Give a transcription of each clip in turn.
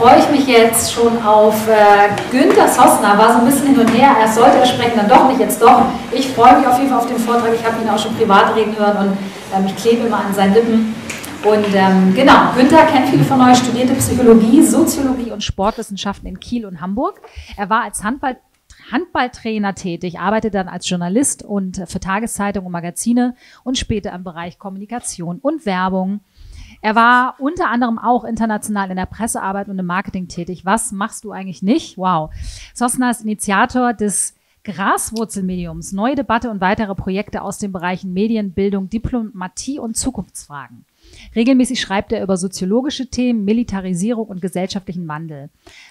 freue ich mich jetzt schon auf Gunther Sosna. War so ein bisschen hin und her, erst sollte er sprechen, dann doch nicht, jetzt doch. Ich freue mich auf jeden Fall auf den Vortrag, ich habe ihn auch schon privat reden hören und ich klebe immer an seinen Lippen. Und genau, Gunther kennt viele von euch, studierte Psychologie, Soziologie und Sportwissenschaften in Kiel und Hamburg. Er war als Handballtrainer tätig, arbeitete dann als Journalist und für Tageszeitungen und Magazine und später im Bereich Kommunikation und Werbung. Er war unter anderem auch international in der Pressearbeit und im Marketing tätig. Was machst du eigentlich nicht? Wow. Sosna ist Initiator des Graswurzelmediums, Neue Debatte und weitere Projekte aus den Bereichen Medien, Bildung, Diplomatie und Zukunftsfragen. Regelmäßig schreibt er über soziologische Themen, Militarisierung und gesellschaftlichen Wandel.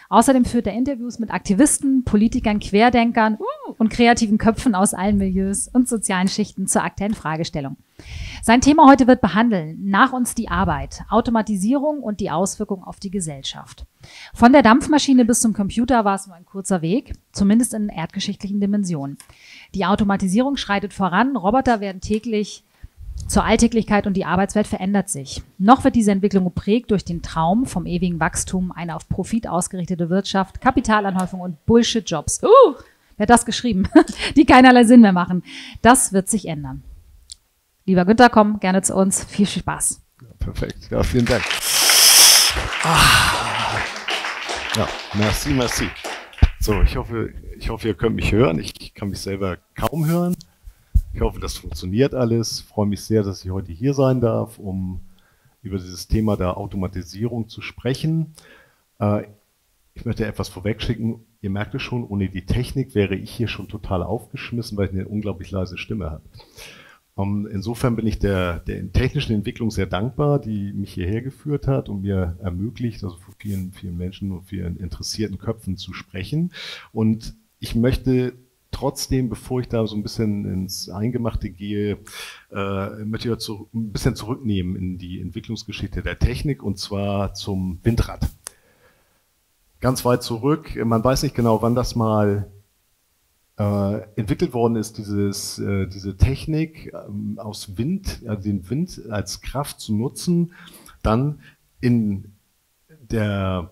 Außerdem führt er Interviews mit Aktivisten, Politikern, Querdenkern und kreativen Köpfen aus allen Milieus und sozialen Schichten zur aktuellen Fragestellung. Sein Thema heute wird behandeln: Nach uns die Arbeit, Automatisierung und die Auswirkungen auf die Gesellschaft. Von der Dampfmaschine bis zum Computer war es nur ein kurzer Weg, zumindest in erdgeschichtlichen Dimensionen. Die Automatisierung schreitet voran, Roboter werden täglich zur Alltäglichkeit und die Arbeitswelt verändert sich. Noch wird diese Entwicklung geprägt durch den Traum vom ewigen Wachstum, eine auf Profit ausgerichtete Wirtschaft, Kapitalanhäufung und Bullshit-Jobs. Wer hat das geschrieben? Die keinerlei Sinn mehr machen. Das wird sich ändern. Lieber Gunther, komm gerne zu uns. Viel Spaß. Ja, perfekt. Ja, vielen Dank. Ja, merci, merci. So, ich hoffe, ihr könnt mich hören. Ich kann mich selber kaum hören. Ich hoffe, das funktioniert alles. Ich freue mich sehr, dass ich heute hier sein darf, um über dieses Thema der Automatisierung zu sprechen. Ich möchte etwas vorwegschicken. Ihr merkt es schon, ohne die Technik wäre ich hier schon total aufgeschmissen, weil ich eine unglaublich leise Stimme habe. Insofern bin ich der technischen Entwicklung sehr dankbar, die mich hierher geführt hat und mir ermöglicht, also vor vielen, vielen Menschen und vielen interessierten Köpfen zu sprechen. Und ich möchte trotzdem, bevor ich da so ein bisschen ins Eingemachte gehe, möchte ich euch ein bisschen zurücknehmen in die Entwicklungsgeschichte der Technik, und zwar zum Windrad. Ganz weit zurück, man weiß nicht genau, wann das mal entwickelt worden ist, diese Technik aus Wind, also den Wind als Kraft zu nutzen, dann in der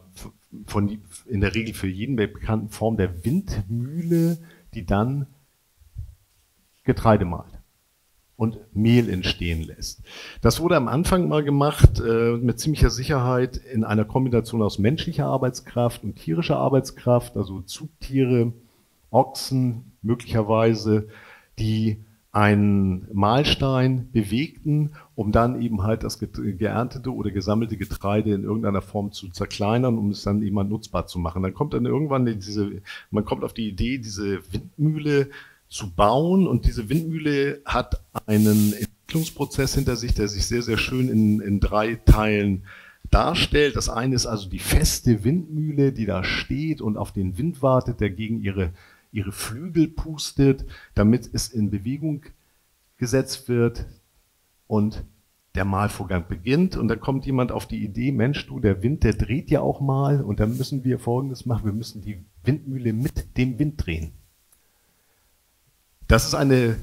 Regel für jeden bekannten Form der Windmühle, die dann Getreide mahlt und Mehl entstehen lässt. Das wurde am Anfang mal gemacht, mit ziemlicher Sicherheit in einer Kombination aus menschlicher Arbeitskraft und tierischer Arbeitskraft, also Zugtiere, Ochsen möglicherweise, die einen Mahlstein bewegten, um dann eben halt das geerntete oder gesammelte Getreide in irgendeiner Form zu zerkleinern, um es dann eben halt nutzbar zu machen. Dann kommt dann irgendwann man kommt auf die Idee, diese Windmühle zu bauen, und diese Windmühle hat einen Entwicklungsprozess hinter sich, der sich sehr, sehr schön in drei Teilen darstellt. Das eine ist also die feste Windmühle, die da steht und auf den Wind wartet, der gegen ihre Flügel pustet, damit es in Bewegung gesetzt wird und der Mahlvorgang beginnt. Und dann kommt jemand auf die Idee: Mensch, du, der Wind, der dreht ja auch mal, und dann müssen wir Folgendes machen: Wir müssen die Windmühle mit dem Wind drehen. Das ist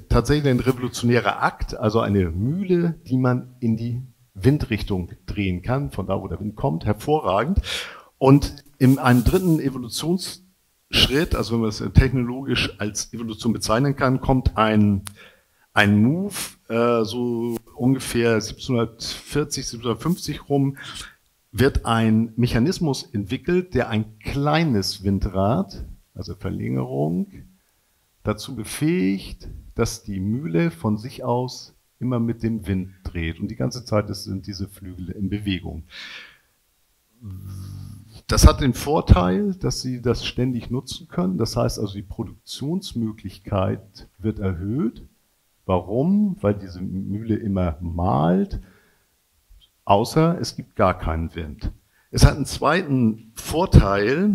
tatsächlich ein revolutionärer Akt, also eine Mühle, die man in die Windrichtung drehen kann, von da, wo der Wind kommt, hervorragend. Und in einem dritten Evolutionsschritt, also wenn man es technologisch als Evolution bezeichnen kann, kommt ein Move, so ungefähr 1740, 1750 rum, wird ein Mechanismus entwickelt, der ein kleines Windrad, also Verlängerung, dazu befähigt, dass die Mühle von sich aus immer mit dem Wind dreht, und die ganze Zeit sind diese Flügel in Bewegung. Das hat den Vorteil, dass Sie das ständig nutzen können. Das heißt also, die Produktionsmöglichkeit wird erhöht. Warum? Weil diese Mühle immer mahlt, außer es gibt gar keinen Wind. Es hat einen zweiten Vorteil,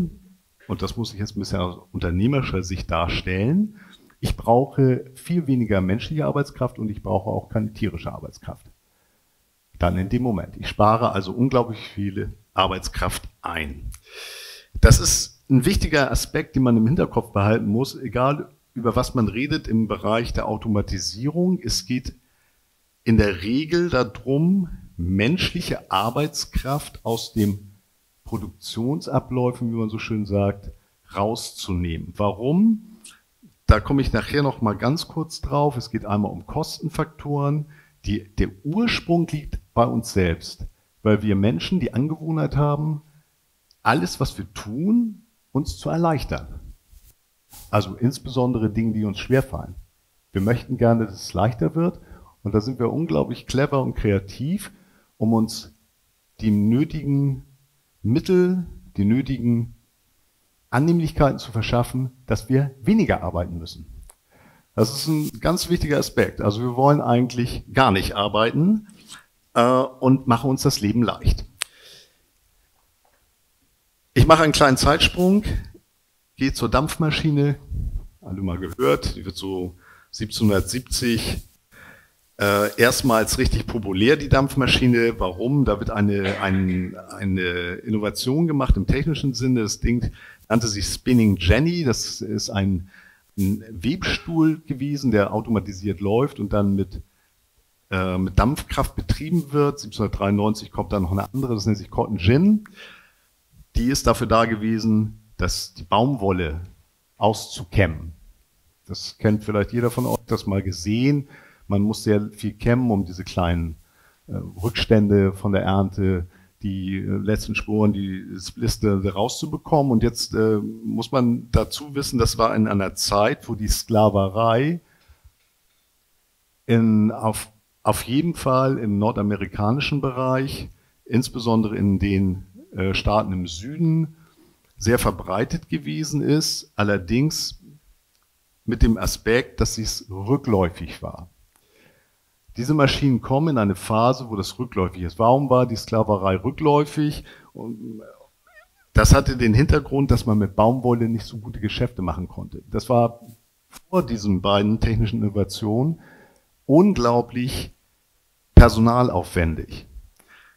und das muss ich jetzt ein bisschen aus unternehmerischer Sicht darstellen: Ich brauche viel weniger menschliche Arbeitskraft und ich brauche auch keine tierische Arbeitskraft. Dann in dem Moment. Ich spare also unglaublich viele Arbeitskraft ein. Das ist ein wichtiger Aspekt, den man im Hinterkopf behalten muss, egal über was man redet im Bereich der Automatisierung. Es geht in der Regel darum, menschliche Arbeitskraft aus dem Produktionsabläufen, wie man so schön sagt, rauszunehmen. Warum? Da komme ich nachher noch mal ganz kurz drauf. Es geht einmal um Kostenfaktoren. Der Ursprung liegt bei uns selbst, weil wir Menschen die Angewohnheit haben, alles, was wir tun, uns zu erleichtern. Also insbesondere Dinge, die uns schwerfallen. Wir möchten gerne, dass es leichter wird, und da sind wir unglaublich clever und kreativ, um uns die nötigen Mittel, die nötigen Annehmlichkeiten zu verschaffen, dass wir weniger arbeiten müssen. Das ist ein ganz wichtiger Aspekt. Also wir wollen eigentlich gar nicht arbeiten und machen uns das Leben leicht. Ich mache einen kleinen Zeitsprung, gehe zur Dampfmaschine, alle mal gehört, die wird so 1770 erstmals richtig populär, die Dampfmaschine. Warum? Da wird eine Innovation gemacht im technischen Sinne. Das Ding nannte sich Spinning Jenny. Das ist ein Webstuhl gewesen, der automatisiert läuft und dann mit Dampfkraft betrieben wird. 1793 kommt dann noch eine andere, das nennt sich Cotton Gin. Die ist dafür da gewesen, dass die Baumwolle auszukämmen. Das kennt vielleicht jeder von euch, das mal gesehen. Man muss sehr viel kämmen, um diese kleinen Rückstände von der Ernte, die letzten Spuren, die Splitter rauszubekommen. Und jetzt muss man dazu wissen, das war in einer Zeit, wo die Sklaverei auf jeden Fall im nordamerikanischen Bereich, insbesondere in den Staaten im Süden, sehr verbreitet gewesen ist, allerdings mit dem Aspekt, dass es rückläufig war. Diese Maschinen kommen in eine Phase, wo das rückläufig ist. Warum war die Sklaverei rückläufig? Das hatte den Hintergrund, dass man mit Baumwolle nicht so gute Geschäfte machen konnte. Das war vor diesen beiden technischen Innovationen unglaublich personalaufwendig.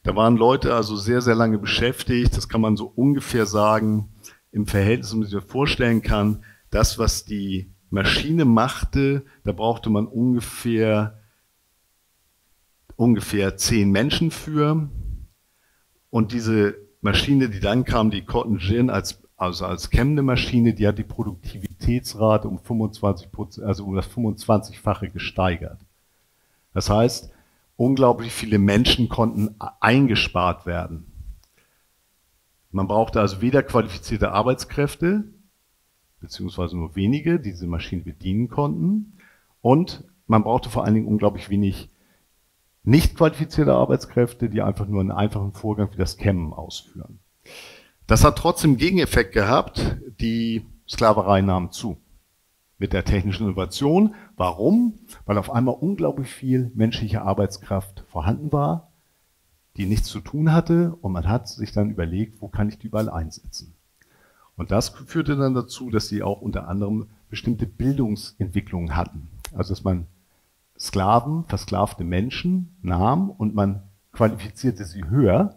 Da waren Leute also sehr, sehr lange beschäftigt. Das kann man so ungefähr sagen, im Verhältnis, wie ich mir vorstellen kann, das, was die Maschine machte, da brauchte man ungefähr 10 Menschen für, und diese Maschine, die dann kam, die Cotton Gin als kämmende Maschine, die hat die Produktivitätsrate um 25%, also um das 25-fache gesteigert. Das heißt, unglaublich viele Menschen konnten eingespart werden. Man brauchte also weder qualifizierte Arbeitskräfte, beziehungsweise nur wenige, die diese Maschine bedienen konnten, und man brauchte vor allen Dingen unglaublich wenig nicht qualifizierte Arbeitskräfte, die einfach nur einen einfachen Vorgang wie das Kämmen ausführen. Das hat trotzdem Gegeneffekt gehabt, die Sklaverei nahm zu mit der technischen Innovation. Warum? Weil auf einmal unglaublich viel menschliche Arbeitskraft vorhanden war, die nichts zu tun hatte, und man hat sich dann überlegt, wo kann ich die überall einsetzen. Und das führte dann dazu, dass sie auch unter anderem bestimmte Bildungsentwicklungen hatten. Also dass man Sklaven, versklavte Menschen nahm und man qualifizierte sie höher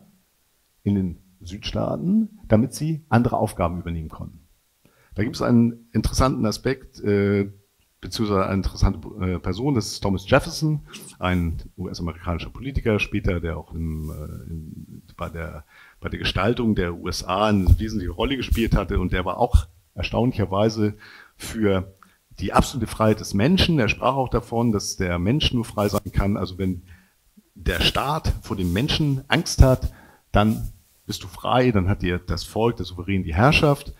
in den Südstaaten, damit sie andere Aufgaben übernehmen konnten. Da gibt es einen interessanten Aspekt, beziehungsweise eine interessante Person, das ist Thomas Jefferson, ein US-amerikanischer Politiker später, der auch bei der Gestaltung der USA eine wesentliche Rolle gespielt hatte, und der war auch erstaunlicherweise für die absolute Freiheit des Menschen. Er sprach auch davon, dass der Mensch nur frei sein kann. Also wenn der Staat vor dem Menschen Angst hat, dann bist du frei, dann hat dir das Volk, der Souverän, die Herrschaft.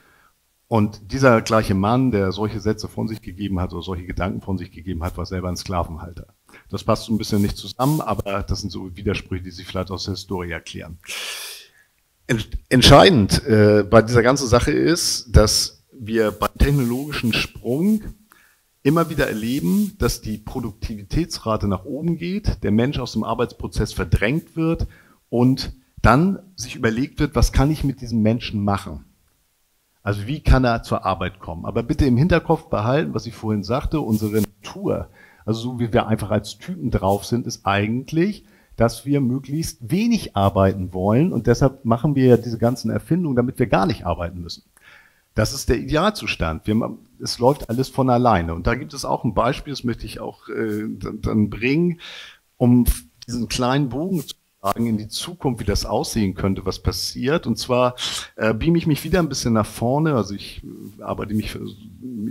Und dieser gleiche Mann, der solche Sätze von sich gegeben hat oder solche Gedanken von sich gegeben hat, war selber ein Sklavenhalter. Das passt so ein bisschen nicht zusammen, aber das sind so Widersprüche, die sich vielleicht aus der Historie erklären. Entscheidend bei dieser ganzen Sache ist, dass wir beim technologischen Sprung immer wieder erleben, dass die Produktivitätsrate nach oben geht, der Mensch aus dem Arbeitsprozess verdrängt wird und dann sich überlegt wird, was kann ich mit diesem Menschen machen? Also wie kann er zur Arbeit kommen? Aber bitte im Hinterkopf behalten, was ich vorhin sagte, unsere Natur, also so wie wir einfach als Typen drauf sind, ist eigentlich, dass wir möglichst wenig arbeiten wollen, und deshalb machen wir ja diese ganzen Erfindungen, damit wir gar nicht arbeiten müssen. Das ist der Idealzustand. Es läuft alles von alleine. Und da gibt es auch ein Beispiel, das möchte ich auch dann bringen, um diesen kleinen Bogen zu Fragen in die Zukunft, wie das aussehen könnte, was passiert. Und zwar beame ich mich wieder ein bisschen nach vorne, also ich arbeite mich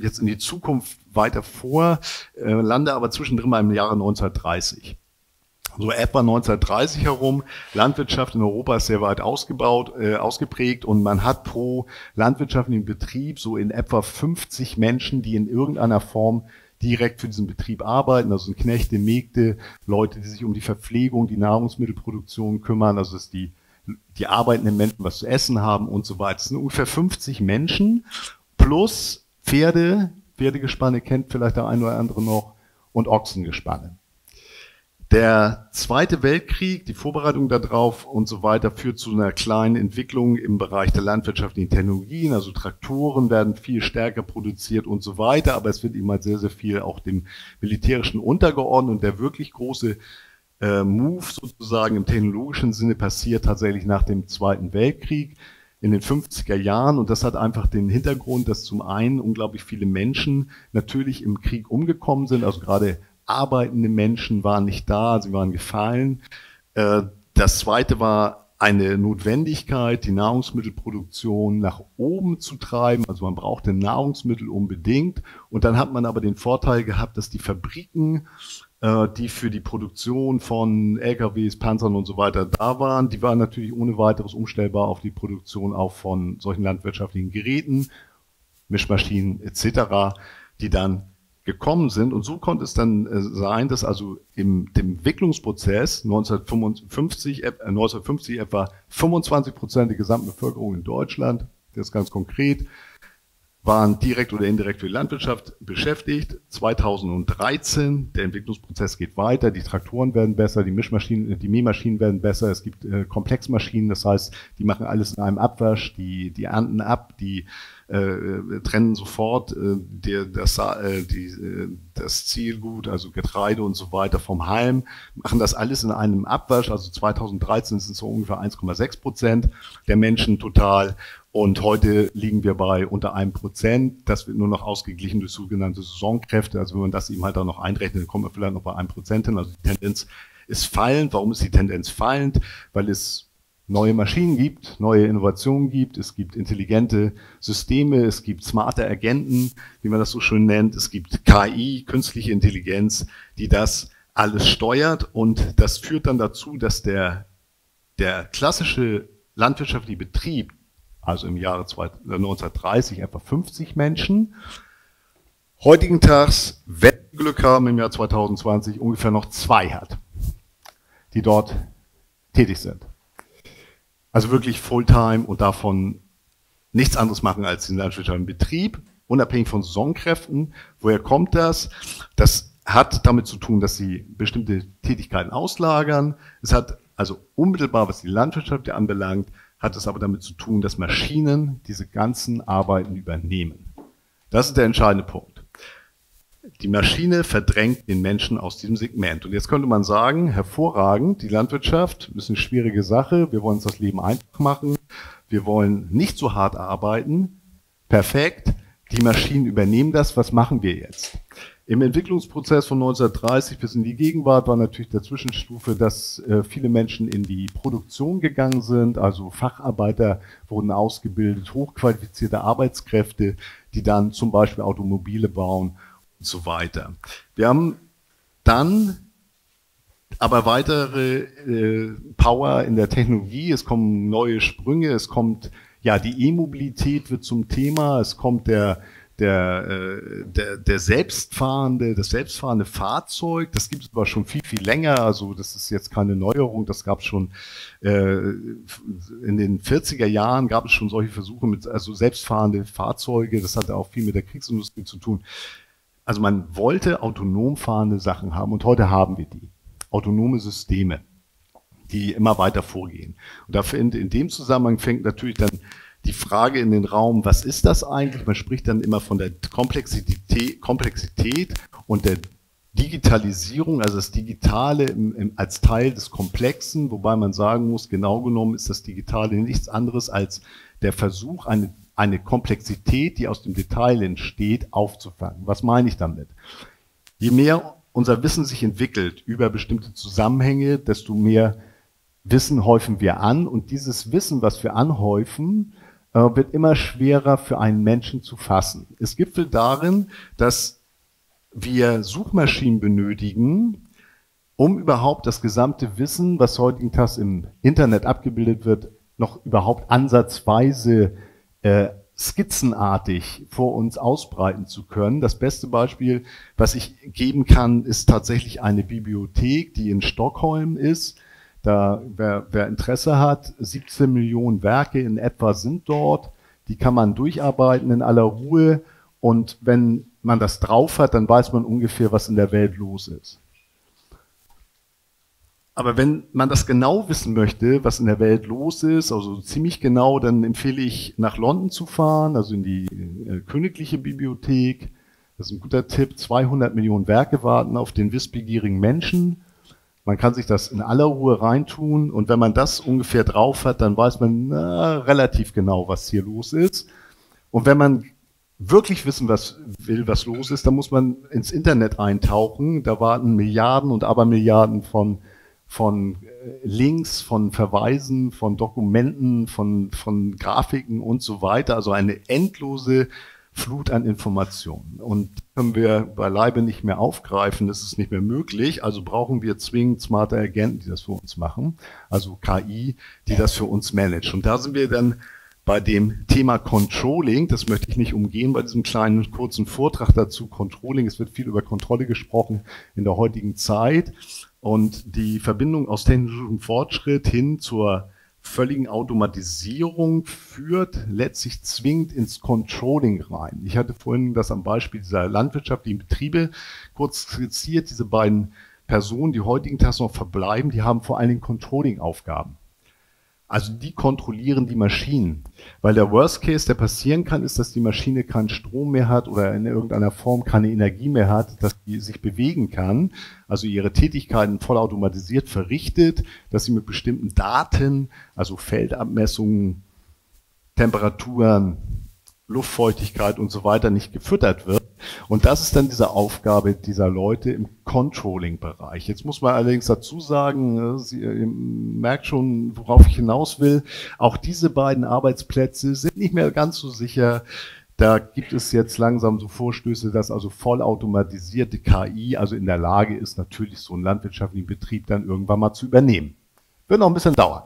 jetzt in die Zukunft weiter vor, lande aber zwischendrin mal im Jahre 1930. So etwa 1930 herum, Landwirtschaft in Europa ist sehr weit ausgeprägt und man hat pro landwirtschaftlichen Betrieb so in etwa 50 Menschen, die in irgendeiner Form direkt für diesen Betrieb arbeiten, also Knechte, Mägde, Leute, die sich um die Verpflegung, die Nahrungsmittelproduktion kümmern, also dass die arbeitenden Menschen was zu essen haben und so weiter. Es sind ungefähr 50 Menschen plus Pferde, Pferdegespanne kennt vielleicht der ein oder andere noch, und Ochsengespanne. Der Zweite Weltkrieg, die Vorbereitung darauf und so weiter, führt zu einer kleinen Entwicklung im Bereich der landwirtschaftlichen Technologien, also Traktoren werden viel stärker produziert und so weiter, aber es wird eben halt sehr, sehr viel auch dem Militärischen untergeordnet und der wirklich große Move sozusagen im technologischen Sinne passiert tatsächlich nach dem Zweiten Weltkrieg in den 50er Jahren und das hat einfach den Hintergrund, dass zum einen unglaublich viele Menschen natürlich im Krieg umgekommen sind, also gerade arbeitende Menschen waren nicht da, sie waren gefallen. Das Zweite war eine Notwendigkeit, die Nahrungsmittelproduktion nach oben zu treiben. Also man brauchte Nahrungsmittel unbedingt. Und dann hat man aber den Vorteil gehabt, dass die Fabriken, die für die Produktion von LKWs, Panzern und so weiter da waren, die waren natürlich ohne weiteres umstellbar auf die Produktion auch von solchen landwirtschaftlichen Geräten, Mischmaschinen etc., die dann gekommen sind. Und so konnte es dann sein, dass also im Entwicklungsprozess 1950 etwa 25% der gesamten Bevölkerung in Deutschland, das ist ganz konkret, waren direkt oder indirekt für die Landwirtschaft beschäftigt. 2013, der Entwicklungsprozess geht weiter, die Traktoren werden besser, die Mischmaschinen, die Mähmaschinen werden besser, es gibt Komplexmaschinen, das heißt, die machen alles in einem Abwasch, die ernten ab, die trennen sofort das Zielgut, also Getreide und so weiter vom Halm, machen das alles in einem Abwasch, also 2013 sind es so ungefähr 1,6% der Menschen total und heute liegen wir bei unter 1%, das wird nur noch ausgeglichen durch sogenannte Saisonkräfte, also wenn man das eben halt auch noch einrechnet, dann kommt man vielleicht noch bei 1% hin, also die Tendenz ist fallend. Warum ist die Tendenz fallend? Weil es neue Maschinen gibt, neue Innovationen gibt, es gibt intelligente Systeme, es gibt smarte Agenten, wie man das so schön nennt, es gibt KI, künstliche Intelligenz, die das alles steuert und das führt dann dazu, dass der klassische landwirtschaftliche Betrieb, also im Jahre 1930 etwa 50 Menschen, heutigen Tags, wenn wir Glück haben, im Jahr 2020 ungefähr noch 2 hat, die dort tätig sind. Also wirklich Fulltime und davon nichts anderes machen als den landwirtschaftlichen Betrieb, unabhängig von Saisonkräften. Woher kommt das? Das hat damit zu tun, dass sie bestimmte Tätigkeiten auslagern. Es hat also unmittelbar, was die Landwirtschaft anbelangt, hat es aber damit zu tun, dass Maschinen diese ganzen Arbeiten übernehmen. Das ist der entscheidende Punkt. Die Maschine verdrängt den Menschen aus diesem Segment. Und jetzt könnte man sagen, hervorragend, die Landwirtschaft, ein bisschen schwierige Sache, wir wollen uns das Leben einfach machen, wir wollen nicht so hart arbeiten, perfekt, die Maschinen übernehmen das, was machen wir jetzt? Im Entwicklungsprozess von 1930 bis in die Gegenwart war natürlich der Zwischenstufe, dass viele Menschen in die Produktion gegangen sind, also Facharbeiter wurden ausgebildet, hochqualifizierte Arbeitskräfte, die dann zum Beispiel Automobile bauen, so weiter. Wir haben dann aber weitere Power in der Technologie, es kommen neue Sprünge, es kommt, ja, die E-Mobilität wird zum Thema, es kommt das selbstfahrende Fahrzeug, das gibt es aber schon viel, viel länger, also das ist jetzt keine Neuerung, das gab es schon in den 40er Jahren gab es schon solche Versuche mit, also selbstfahrende Fahrzeuge, das hatte auch viel mit der Kriegsindustrie zu tun. Also man wollte autonom fahrende Sachen haben und heute haben wir die. Autonome Systeme, die immer weiter vorgehen. Und dafür in dem Zusammenhang fängt natürlich dann die Frage in den Raum, was ist das eigentlich? Man spricht dann immer von der Komplexität und der Digitalisierung, also das Digitale als Teil des Komplexen, wobei man sagen muss, genau genommen ist das Digitale nichts anderes als der Versuch, eine Komplexität, die aus dem Detail entsteht, aufzufangen. Was meine ich damit? Je mehr unser Wissen sich entwickelt über bestimmte Zusammenhänge, desto mehr Wissen häufen wir an, und dieses Wissen, was wir anhäufen, wird immer schwerer für einen Menschen zu fassen. Es gipfelt darin, dass wir Suchmaschinen benötigen, um überhaupt das gesamte Wissen, was heutigentags im Internet abgebildet wird, noch überhaupt ansatzweise skizzenartig vor uns ausbreiten zu können. Das beste Beispiel, was ich geben kann, ist tatsächlich eine Bibliothek, die in Stockholm ist. Da, wer Interesse hat, 17 Millionen Werke in etwa sind dort. Die kann man durcharbeiten in aller Ruhe. Und wenn man das drauf hat, dann weiß man ungefähr, was in der Welt los ist. Aber wenn man das genau wissen möchte, was in der Welt los ist, also ziemlich genau, dann empfehle ich, nach London zu fahren, also in die Königliche Bibliothek. Das ist ein guter Tipp. 200 Millionen Werke warten auf den wissbegierigen Menschen. Man kann sich das in aller Ruhe reintun, und wenn man das ungefähr drauf hat, dann weiß man relativ genau, was hier los ist. Und wenn man wirklich wissen will, was los ist, dann muss man ins Internet eintauchen. Da warten Milliarden und Abermilliarden von Links, von Verweisen, von Dokumenten, von Grafiken und so weiter. Also eine endlose Flut an Informationen, und können wir beileibe nicht mehr aufgreifen, das ist nicht mehr möglich, also brauchen wir zwingend smarte Agenten, die das für uns machen, also KI, die das für uns managt. Und da sind wir dann bei dem Thema Controlling, das möchte ich nicht umgehen bei diesem kleinen kurzen Vortrag dazu, Controlling, es wird viel über Kontrolle gesprochen in der heutigen Zeit, und die Verbindung aus technischem Fortschritt hin zur völligen Automatisierung führt letztlich zwingend ins Controlling rein. Ich hatte vorhin das am Beispiel dieser landwirtschaftlichen Betriebe kurz skizziert. Diese beiden Personen, die heutigen Tags noch verbleiben, die haben vor allen Dingen Controlling-Aufgaben. Also die kontrollieren die Maschinen. Weil der Worst Case, der passieren kann, ist, dass die Maschine keinen Strom mehr hat oder in irgendeiner Form keine Energie mehr hat, dass sie sich bewegen kann, also ihre Tätigkeiten vollautomatisiert verrichtet, dass sie mit bestimmten Daten, also Feldabmessungen, Temperaturen, Luftfeuchtigkeit und so weiter nicht gefüttert wird. Und das ist dann diese Aufgabe dieser Leute im Controlling-Bereich. Jetzt muss man allerdings dazu sagen, ihr merkt schon, worauf ich hinaus will, auch diese beiden Arbeitsplätze sind nicht mehr ganz so sicher. Da gibt es jetzt langsam so Vorstöße, dass also vollautomatisierte KI also in der Lage ist, natürlich so einen landwirtschaftlichen Betrieb dann irgendwann mal zu übernehmen. Wird noch ein bisschen dauern,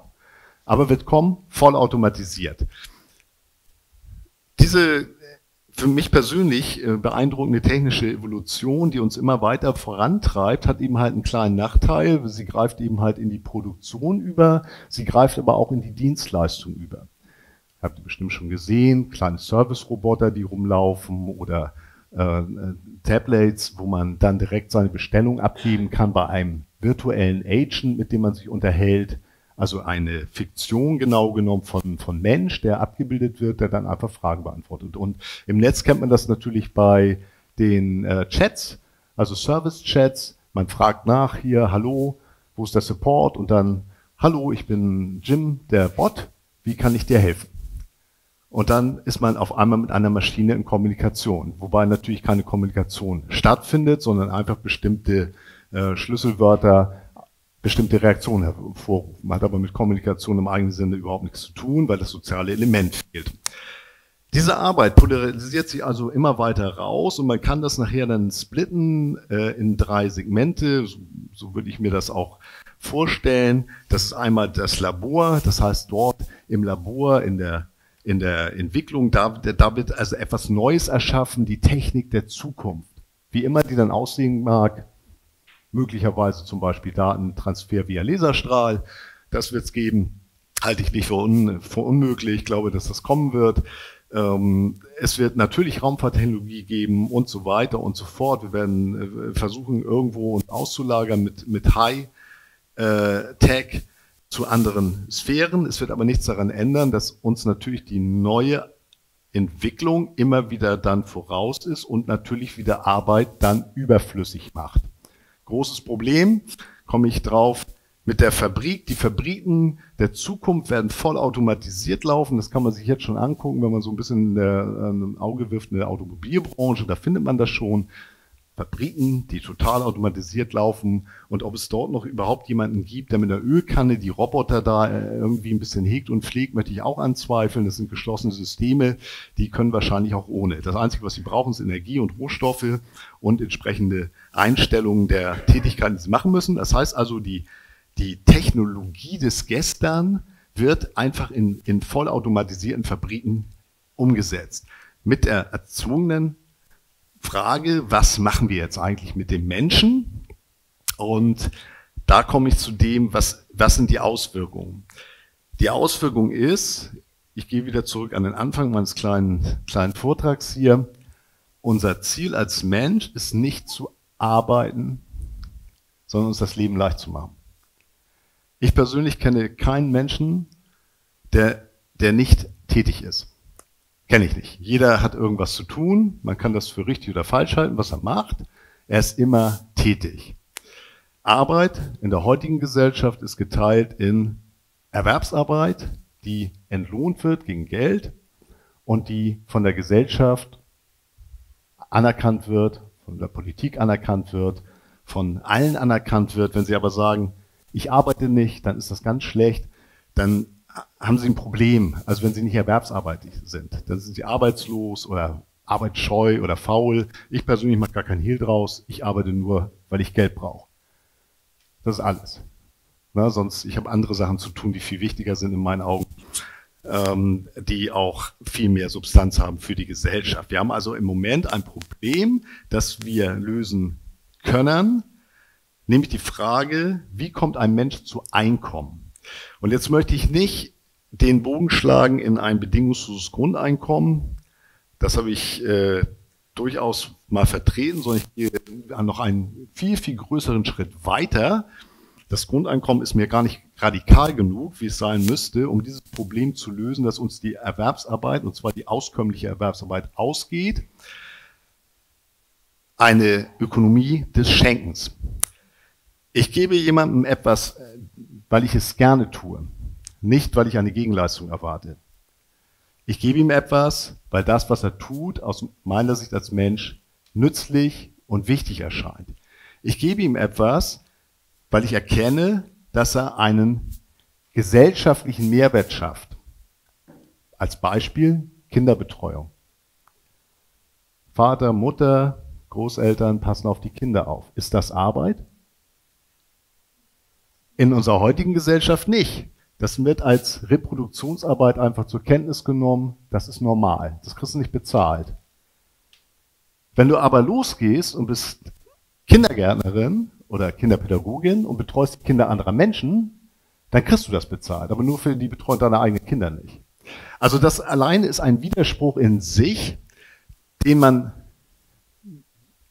aber wird kommen, vollautomatisiert. Diese für mich persönlich beeindruckende technische Evolution, die uns immer weiter vorantreibt, hat eben halt einen kleinen Nachteil. Sie greift eben halt in die Produktion über, sie greift aber auch in die Dienstleistung über. Habt ihr bestimmt schon gesehen, kleine Service-Roboter, die rumlaufen, oder Tablets, wo man dann direkt seine Bestellung abgeben kann bei einem virtuellen Agent, mit dem man sich unterhält. Also eine Fiktion genau genommen von Mensch, der abgebildet wird, der dann einfach Fragen beantwortet. Und im Netz kennt man das natürlich bei den Chats, also Service-Chats. Man fragt nach hier, hallo, wo ist der Support? Und dann, hallo, ich bin Jim, der Bot, wie kann ich dir helfen? Und dann ist man auf einmal mit einer Maschine in Kommunikation, wobei natürlich keine Kommunikation stattfindet, sondern einfach bestimmte Schlüsselwörter, bestimmte Reaktionen hervorrufen. Hat aber mit Kommunikation im eigenen Sinne überhaupt nichts zu tun, weil das soziale Element fehlt. Diese Arbeit polarisiert sich also immer weiter raus, und man kann das nachher dann splitten in drei Segmente, so würde ich mir das auch vorstellen. Das ist einmal das Labor, das heißt dort im Labor, in der Entwicklung, da wird also etwas Neues erschaffen, die Technik der Zukunft. Wie immer die dann aussehen mag, möglicherweise zum Beispiel Datentransfer via Laserstrahl, das wird es geben, halte ich nicht für unmöglich, ich glaube, dass das kommen wird. Es wird natürlich Raumfahrttechnologie geben und so weiter und so fort. Wir werden versuchen, irgendwo uns auszulagern mit High-Tech zu anderen Sphären. Es wird aber nichts daran ändern, dass uns natürlich die neue Entwicklung immer wieder dann voraus ist und natürlich wieder Arbeit dann überflüssig macht. Großes Problem, komme ich drauf, mit der Fabrik. Die Fabriken der Zukunft werden vollautomatisiert laufen. Das kann man sich jetzt schon angucken, wenn man so ein bisschen ein Auge wirft in der Automobilbranche. Da findet man das schon. Fabriken, die total automatisiert laufen, und ob es dort noch überhaupt jemanden gibt, der mit einer Ölkanne die Roboter da irgendwie ein bisschen hegt und pflegt, möchte ich auch anzweifeln. Das sind geschlossene Systeme, die können wahrscheinlich auch ohne. Das Einzige, was sie brauchen, ist Energie und Rohstoffe und entsprechende Einstellungen der Tätigkeiten, die sie machen müssen. Das heißt also, die Technologie des Gestern wird einfach in vollautomatisierten Fabriken umgesetzt. Mit der erzwungenen Frage, was machen wir jetzt eigentlich mit dem Menschen? Und da komme ich zu dem, was sind die Auswirkungen? Die Auswirkung ist, ich gehe wieder zurück an den Anfang meines kleinen Vortrags hier, unser Ziel als Mensch ist nicht zu arbeiten, sondern uns das Leben leicht zu machen. Ich persönlich kenne keinen Menschen, der nicht tätig ist. Kenne ich nicht. Jeder hat irgendwas zu tun. Man kann das für richtig oder falsch halten, was er macht. Er ist immer tätig. Arbeit in der heutigen Gesellschaft ist geteilt in Erwerbsarbeit, die entlohnt wird gegen Geld und die von der Gesellschaft anerkannt wird, von der Politik anerkannt wird, von allen anerkannt wird. Wenn Sie aber sagen, ich arbeite nicht, dann ist das ganz schlecht, dann haben Sie ein Problem, also wenn Sie nicht erwerbsarbeitig sind. Dann sind Sie arbeitslos oder arbeitsscheu oder faul. Ich persönlich mache gar keinen Hehl draus. Ich arbeite nur, weil ich Geld brauche. Das ist alles. Na, sonst, ich habe andere Sachen zu tun, die viel wichtiger sind in meinen Augen, die auch viel mehr Substanz haben für die Gesellschaft. Wir haben also im Moment ein Problem, das wir lösen können, nämlich die Frage, wie kommt ein Mensch zu Einkommen? Und jetzt möchte ich nicht den Bogen schlagen in ein bedingungsloses Grundeinkommen. Das habe ich durchaus mal vertreten, sondern ich gehe noch einen viel, viel größeren Schritt weiter. Das Grundeinkommen ist mir gar nicht radikal genug, wie es sein müsste, um dieses Problem zu lösen, dass uns die Erwerbsarbeit, und zwar die auskömmliche Erwerbsarbeit, ausgeht. Eine Ökonomie des Schenkens. Ich gebe jemandem etwas, weil ich es gerne tue, nicht weil ich eine Gegenleistung erwarte. Ich gebe ihm etwas, weil das, was er tut, aus meiner Sicht als Mensch nützlich und wichtig erscheint. Ich gebe ihm etwas, weil ich erkenne, dass er einen gesellschaftlichen Mehrwert schafft. Als Beispiel Kinderbetreuung. Vater, Mutter, Großeltern passen auf die Kinder auf. Ist das Arbeit? In unserer heutigen Gesellschaft nicht. Das wird als Reproduktionsarbeit einfach zur Kenntnis genommen. Das ist normal. Das kriegst du nicht bezahlt. Wenn du aber losgehst und bist Kindergärtnerin oder Kinderpädagogin und betreust die Kinder anderer Menschen, dann kriegst du das bezahlt. Aber nur für die Betreuung deiner eigenen Kinder nicht. Also das alleine ist ein Widerspruch in sich, den man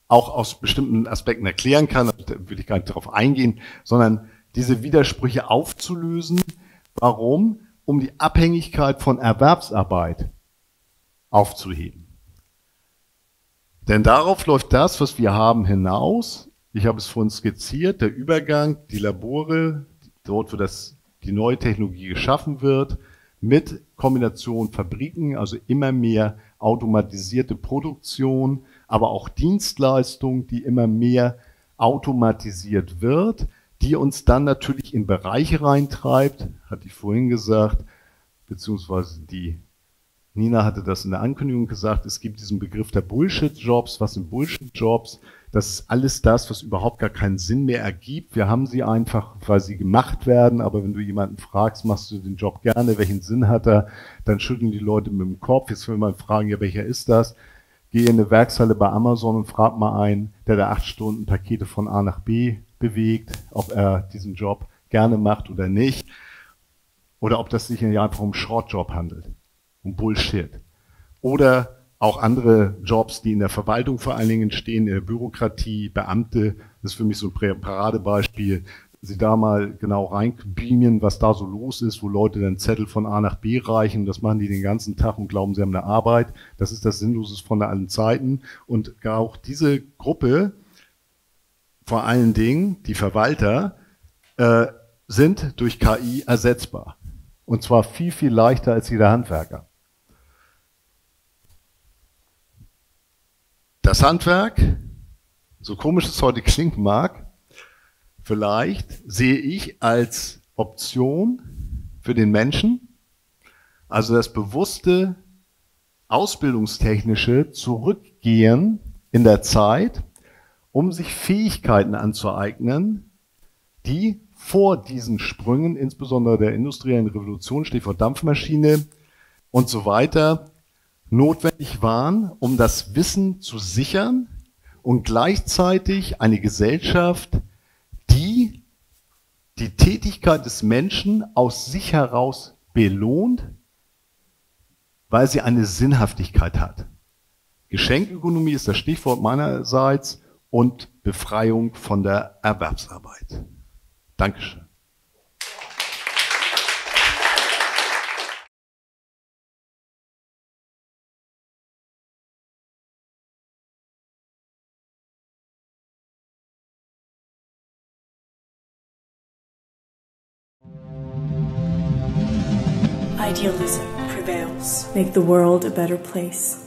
auch aus bestimmten Aspekten erklären kann. Da will ich gar nicht darauf eingehen, sondern diese Widersprüche aufzulösen. Warum? Um die Abhängigkeit von Erwerbsarbeit aufzuheben. Denn darauf läuft das, was wir haben, hinaus. Ich habe es vorhin skizziert, der Übergang, die Labore, dort, wo die neue Technologie geschaffen wird, mit Kombination Fabriken, also immer mehr automatisierte Produktion, aber auch Dienstleistung, die immer mehr automatisiert wird, die uns dann natürlich in Bereiche reintreibt, hatte ich vorhin gesagt, beziehungsweise die Nina hatte das in der Ankündigung gesagt, es gibt diesen Begriff der Bullshit-Jobs. Was sind Bullshit-Jobs? Das ist alles das, was überhaupt gar keinen Sinn mehr ergibt. Wir haben sie einfach, weil sie gemacht werden, aber wenn du jemanden fragst, machst du den Job gerne, welchen Sinn hat er, dann schütteln die Leute mit dem Kopf. Jetzt will man fragen, ja, welcher ist das? Geh in eine Werkshalle bei Amazon und frag mal einen, der da 8 Stunden Pakete von A nach B bewegt, ob er diesen Job gerne macht oder nicht, oder ob das sich einfach um Shortjob handelt, um Bullshit. Oder auch andere Jobs, die in der Verwaltung vor allen Dingen stehen, in der Bürokratie, Beamte, das ist für mich so ein Paradebeispiel. Wenn Sie da mal genau reinbeamen, was da so los ist, wo Leute dann Zettel von A nach B reichen, das machen die den ganzen Tag und glauben, sie haben eine Arbeit. Das ist das Sinnloseste von allen Zeiten. Und auch diese Gruppe, vor allen Dingen die Verwalter, sind durch KI ersetzbar. Und zwar viel, viel leichter als jeder Handwerker. Das Handwerk so komisch es heute klingen mag, vielleicht sehe ich als Option für den Menschen, also das bewusste, ausbildungstechnische Zurückgehen in der Zeit, um sich Fähigkeiten anzueignen, die vor diesen Sprüngen, insbesondere der industriellen Revolution, Stichwort Dampfmaschine und so weiter, notwendig waren, um das Wissen zu sichern und gleichzeitig eine Gesellschaft, die die Tätigkeit des Menschen aus sich heraus belohnt, weil sie eine Sinnhaftigkeit hat. Geschenkökonomie ist das Stichwort meinerseits und Befreiung von der Erwerbsarbeit. Dankeschön. Idealism prevails. Make the world a better place.